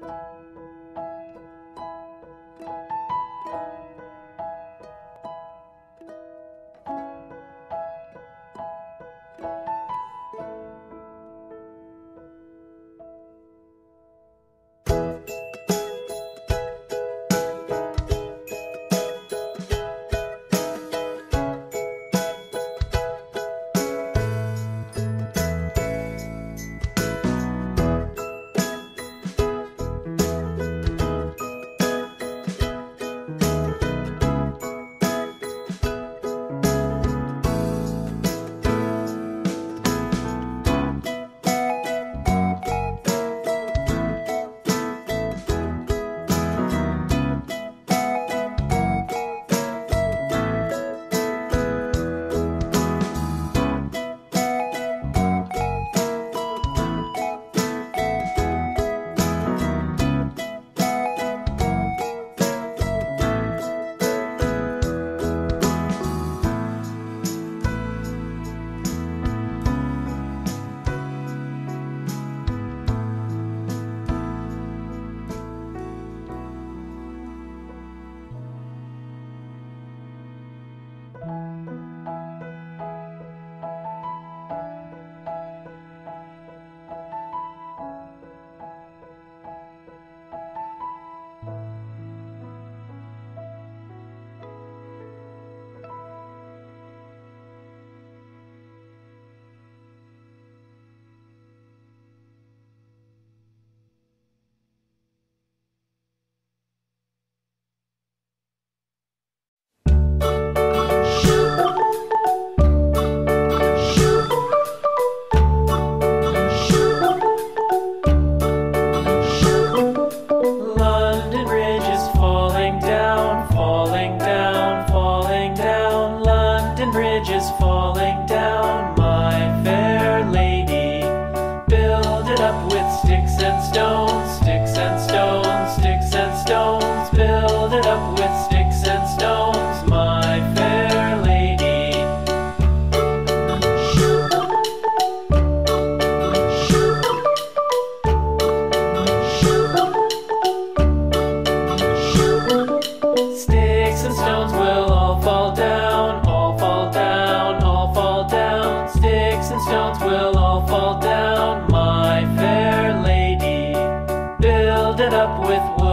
Up with